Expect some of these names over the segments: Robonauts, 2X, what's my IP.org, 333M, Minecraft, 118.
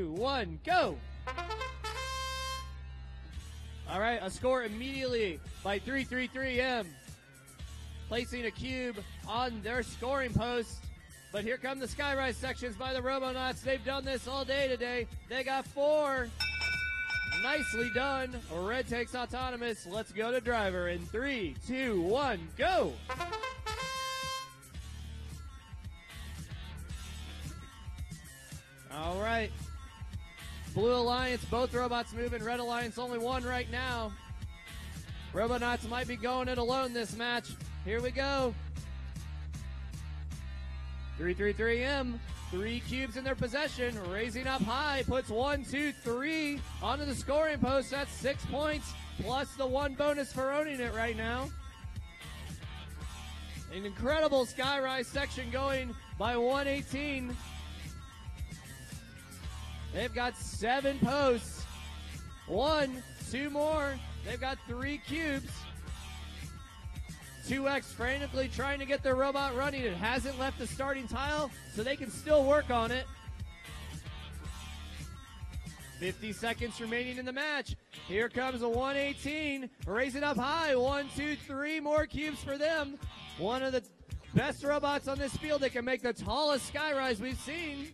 2, 1, go! All right, a score immediately by 333M, placing a cube on their scoring post. But here come the skyrise sections by the Robonauts. They've done this all day today. They got 4. Nicely done. Red takes autonomous. Let's go to driver in 3, 2, 1, go! All right. Blue Alliance, both robots moving. Red Alliance, only one right now. Robonauts might be going it alone this match. Here we go. 333M, 3 cubes in their possession, raising up high, puts 1, 2, 3 onto the scoring post. That's 6 points, plus the 1 bonus for owning it right now. An incredible skyrise section going by 118. They've got 7 posts, 1, 2 more. They've got 3 cubes. 2X frantically trying to get their robot running. It hasn't left the starting tile, so they can still work on it. 50 seconds remaining in the match. Here comes a 118, raise it up high. 1, 2, 3 more cubes for them. One of the best robots on this field that can make the tallest skyrise we've seen.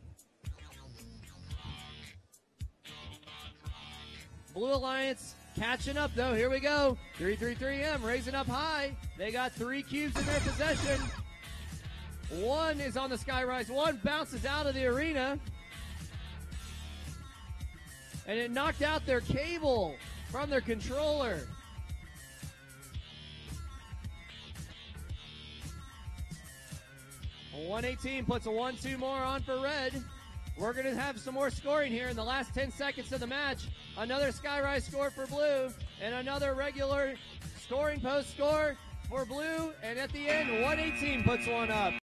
Blue Alliance catching up though, here we go. 333M raising up high. They got 3 cubes in their possession. 1 is on the skyrise, 1 bounces out of the arena. And it knocked out their cable from their controller. A 118 puts a 1, 2 more on for red. We're going to have some more scoring here in the last 10 seconds of the match. Another skyrise score for blue, and another regular scoring post score for blue, and at the end, 118 puts 1 up.